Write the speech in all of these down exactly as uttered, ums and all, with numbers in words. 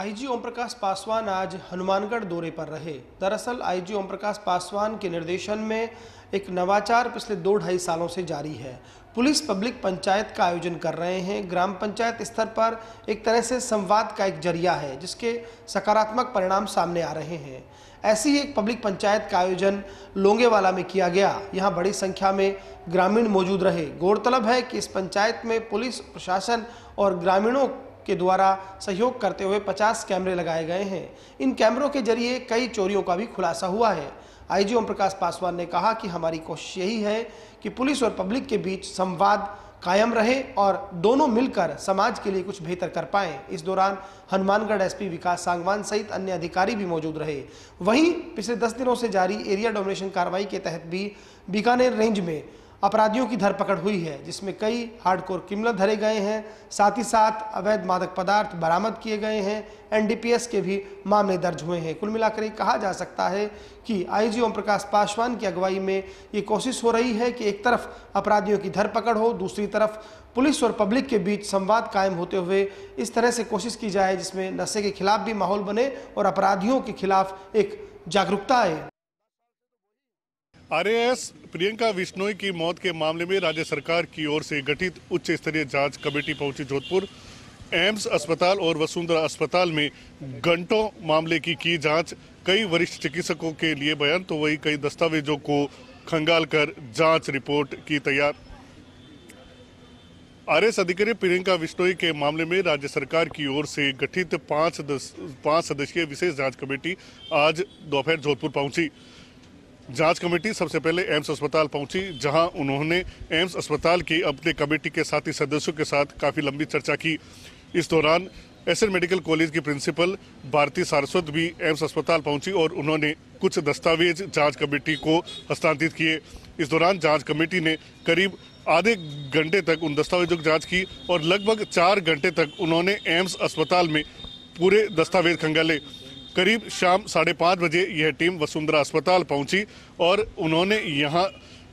IG Omprakash Paswan आज हनुमानगढ़ दौरे पर रहे। दरअसल आईजी ओमप्रकाश पासवान के निर्देशन में एक नवाचार पिछले दो ढाई सालों से जारी है। पुलिस पब्लिक पंचायत का आयोजन कर रहे हैं। ग्राम पंचायत स्तर पर एक तरह से संवाद का एक जरिया है जिसके सकारात्मक परिणाम सामने आ रहे हैं। ऐसी ही एक पब्लिक पंचायत का आयोजन लोंगेवाला में किया गया। यहाँ बड़ी संख्या में ग्रामीण मौजूद रहे। गौरतलब है कि इस पंचायत में पुलिस, प्रशासन और ग्रामीणों के द्वारा सहयोग करते हुए पचास कैमरे लगाए गए हैं। इन कैमरों के जरिए कई चोरियों का भी खुलासा हुआ है। आईजी ओमप्रकाश पासवान ने कहा कि हमारी कोशिश यही है कि पुलिस और पब्लिक के बीच संवाद कायम रहे और दोनों मिलकर समाज के लिए कुछ बेहतर कर पाएं। इस दौरान हनुमानगढ़ एसपी विकास सांगवान सहित अन्य अधिकारी भी मौजूद रहे। वहीं पिछले दस दिनों से जारी एरिया डोमिनेशन कार्रवाई के तहत भी बीकानेर रेंज में अपराधियों की धरपकड़ हुई है, जिसमें कई हार्डकोर क्रिमिनल धरे गए हैं। साथ ही साथ अवैध मादक पदार्थ बरामद किए गए हैं। एनडीपीएस के भी मामले दर्ज हुए हैं। कुल मिलाकर कहा जा सकता है कि आईजी ओमप्रकाश पासवान की अगुवाई में ये कोशिश हो रही है कि एक तरफ अपराधियों की धरपकड़ हो, दूसरी तरफ पुलिस और पब्लिक के बीच संवाद कायम होते हुए इस तरह से कोशिश की जाए जिसमें नशे के खिलाफ भी माहौल बने और अपराधियों के खिलाफ एक जागरूकता आए। R A S Priyanka Vishnoi की मौत के मामले में राज्य सरकार की ओर से गठित उच्च स्तरीय जांच कमेटी पहुंची जोधपुर। एम्स अस्पताल और वसुंधरा अस्पताल में घंटों मामले की की जांच, कई वरिष्ठ चिकित्सकों के लिए बयान तो वही कई दस्तावेजों को खंगाल कर जांच रिपोर्ट की तैयार। आर ए एस अधिकारी प्रियंका विश्नोई के मामले में राज्य सरकार की ओर से गठित पाँच पाँच सदस्यीय विशेष जाँच कमेटी आज दोपहर जोधपुर पहुँची। जांच कमेटी सबसे पहले एम्स अस्पताल पहुंची, जहां उन्होंने एम्स अस्पताल की अपने कमेटी के साथी सदस्यों के साथ काफ़ी लंबी चर्चा की। इस दौरान एस मेडिकल कॉलेज की प्रिंसिपल भारती सारस्वत भी एम्स अस्पताल पहुंची और उन्होंने कुछ दस्तावेज जांच कमेटी को हस्तांतरित किए। इस दौरान जांच कमेटी ने करीब आधे घंटे तक उन दस्तावेजों की जाँच की और लगभग चार घंटे तक उन्होंने एम्स अस्पताल में पूरे दस्तावेज खंगाले। करीब शाम साढ़े पाँच बजे यह टीम वसुंधरा अस्पताल पहुंची और उन्होंने यहां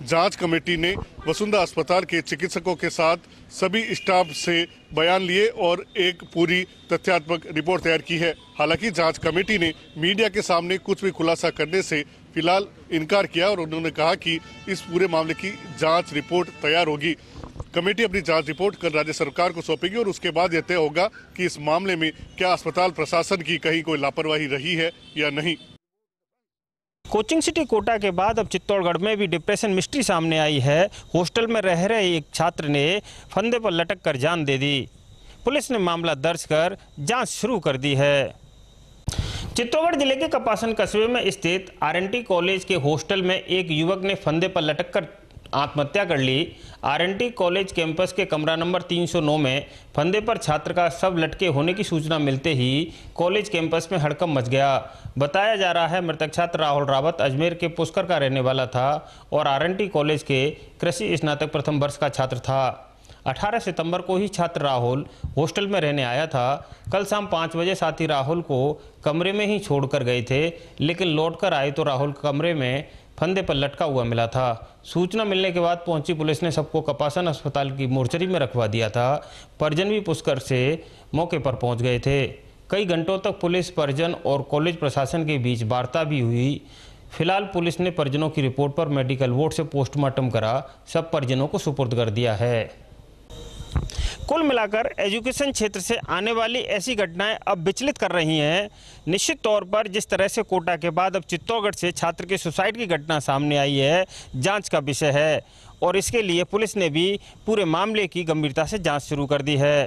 जांच कमेटी ने वसुंधरा अस्पताल के चिकित्सकों के साथ सभी स्टाफ से बयान लिए और एक पूरी तथ्यात्मक रिपोर्ट तैयार की है। हालांकि जांच कमेटी ने मीडिया के सामने कुछ भी खुलासा करने से फिलहाल इनकार किया और उन्होंने कहा कि इस पूरे मामले की जाँच रिपोर्ट तैयार होगी। कमेटी अपनी जांच रिपोर्ट कल राज्य सरकार को सौंपेगी और उसके बाद यह तय होगा कि इस मामले में क्या अस्पताल प्रशासन की कहीं कोई लापरवाही रही है या नहीं। कोचिंग सिटी कोटा के बाद अब चित्तौड़गढ़ में भी डिप्रेशन मिस्ट्री सामने आई है। हॉस्टल में रह रहे एक छात्र ने फंदे पर लटक कर जान दे दी। पुलिस ने मामला दर्ज कर जाँच शुरू कर दी है। चित्तौड़गढ़ जिले के कपासन कस्बे में स्थित आर एन टी कॉलेज के हॉस्टल में एक युवक ने फंदे पर लटक कर आत्महत्या कर ली। R N T college campus के कमरा नंबर तीन सौ नौ में फंदे पर छात्र का शव लटके होने की सूचना मिलते ही कॉलेज कैंपस में हड़कंप मच गया। बताया जा रहा है मृतक छात्र राहुल रावत अजमेर के पुष्कर का रहने वाला था और आर एन टी कॉलेज के कृषि स्नातक प्रथम वर्ष का छात्र था। अठारह सितंबर को ही छात्र राहुल हॉस्टल में रहने आया था। कल शाम पाँच बजे साथी राहुल को कमरे में ही छोड़ कर गए थे, लेकिन लौट कर आए तो राहुल कमरे में फंदे पर लटका हुआ मिला था। सूचना मिलने के बाद पहुंची पुलिस ने सबको कपासन अस्पताल की मोर्चरी में रखवा दिया था। परिजन भी पुष्कर से मौके पर पहुंच गए थे। कई घंटों तक पुलिस, परिजन और कॉलेज प्रशासन के बीच वार्ता भी हुई। फिलहाल पुलिस ने परिजनों की रिपोर्ट पर मेडिकल बोर्ड से पोस्टमार्टम करा सब परिजनों को सुपुर्द कर दिया है। कुल मिलाकर एजुकेशन क्षेत्र से आने वाली ऐसी घटनाएं अब विचलित कर रही हैं। निश्चित तौर पर जिस तरह से कोटा के बाद अब चित्तौड़गढ़ से छात्र के सुसाइड की घटना सामने आई है, जांच का विषय है और इसके लिए पुलिस ने भी पूरे मामले की गंभीरता से जांच शुरू कर दी है।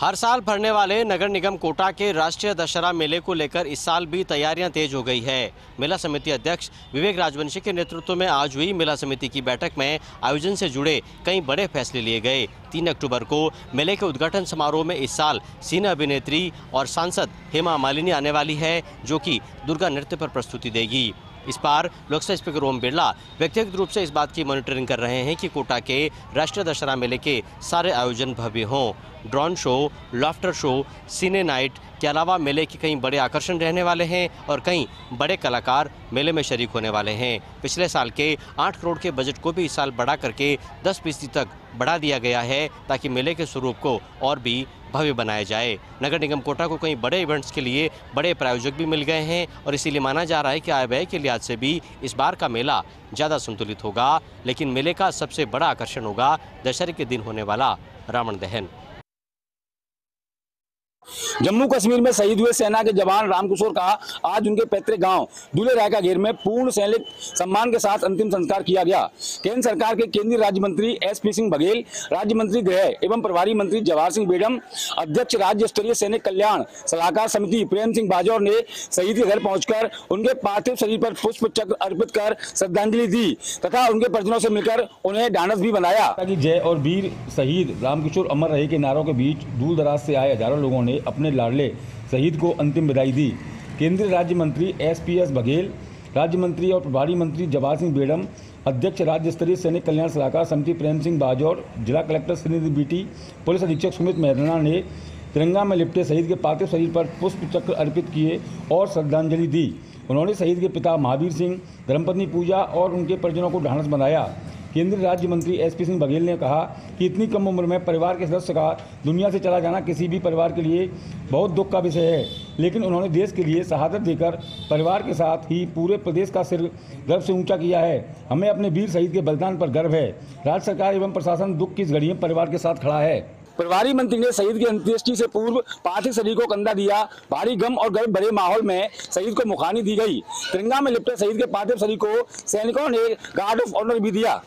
हर साल भरने वाले नगर निगम कोटा के राष्ट्रीय दशहरा मेले को लेकर इस साल भी तैयारियां तेज हो गई है। मेला समिति अध्यक्ष विवेक राजवंशी के नेतृत्व में आज हुई मेला समिति की बैठक में आयोजन से जुड़े कई बड़े फैसले लिए गए। तीन अक्टूबर को मेले के उद्घाटन समारोह में इस साल सिने अभिनेत्री और सांसद हेमा मालिनी आने वाली है, जो कि दुर्गा नृत्य पर प्रस्तुति देगी। इस बार लोकसभा स्पीकर ओम बिरला व्यक्तिगत रूप से इस बात की मॉनिटरिंग कर रहे हैं कि कोटा के राष्ट्रीय दशहरा मेले के सारे आयोजन भव्य हों। Drone show, laughter show, cine night के अलावा मेले के कई बड़े आकर्षण रहने वाले हैं और कई बड़े कलाकार मेले में शरीक होने वाले हैं। पिछले साल के आठ करोड़ के बजट को भी इस साल बढ़ा करके दस फीसदी तक बढ़ा दिया गया है ताकि मेले के स्वरूप को और भी भव्य बनाया जाए। नगर निगम कोटा को कई बड़े इवेंट्स के लिए बड़े प्रायोजक भी मिल गए हैं और इसीलिए माना जा रहा है कि आय व्यय के लिहाज से भी इस बार का मेला ज़्यादा संतुलित होगा। लेकिन मेले का सबसे बड़ा आकर्षण होगा दशहरे के दिन होने वाला रावण दहन। जम्मू कश्मीर में शहीद हुए सेना के जवान रामकिशोर का आज उनके पैतृक गांव दूल्हे राय का घेर में पूर्ण सैनिक सम्मान के साथ अंतिम संस्कार किया गया। केंद्र सरकार के केंद्रीय राज्य मंत्री एस पी सिंह बघेल, राज्य मंत्री गृह एवं प्रभारी मंत्री जवाहर सिंह बेडम, अध्यक्ष राज्य स्तरीय सैनिक कल्याण सलाहकार समिति प्रेम सिंह बाजौर ने शहीद के घर पहुंचकर उनके पार्थिव शरीर पर पुष्प चक्र अर्पित कर श्रद्धांजलि दी तथा उनके परिजनों से मिलकर उन्हें ढांढस भी बनाया। जय और वीर शहीद रामकिशोर अमर रहे के नारों के बीच दूर दराज से आए हजारों लोगों ने अपने लाडले शहीद को अंतिम विदाई दी। केंद्रीय राज्य मंत्री एस पी बघेल, राज्य मंत्री और प्रभारी मंत्री जवाहर सिंह बेडम, अध्यक्ष राज्य स्तरीय सैनिक कल्याण सलाहकार समिति प्रेम सिंह बाजौर, जिला कलेक्टर श्रीनिधि, पुलिस अधीक्षक सुमित मेहरना ने तिरंगा में लिपटे शहीद के पार्थिव शरीर पर पुष्प चक्र अर्पित किए और श्रद्धांजलि दी। उन्होंने शहीद के पिता महावीर सिंह, धर्मपत्नी पूजा और उनके परिजनों को ढांढस बनाया। केंद्रीय राज्य मंत्री एस पी सिंह बघेल ने कहा कि इतनी कम उम्र में परिवार के सदस्य का दुनिया से चला जाना किसी भी परिवार के लिए बहुत दुख का विषय है, लेकिन उन्होंने देश के लिए शहादत देकर परिवार के साथ ही पूरे प्रदेश का सिर गर्व से ऊंचा किया है। हमें अपने वीर शहीद के बलिदान पर गर्व है। राज्य सरकार एवं प्रशासन दुख की इस घड़ी में परिवार के साथ खड़ा है। प्रभारी मंत्री ने शहीद की अंत्येष्टि से पूर्व पार्थिव शरीर को कंधा दिया। भारी गम और गर्व भरे माहौल में शहीद को मुखानी दी गई। तिरंगा में लिपटे शहीद के पार्थिव शरीर को सैनिकों ने गार्ड ऑफ ऑनर भी दिया।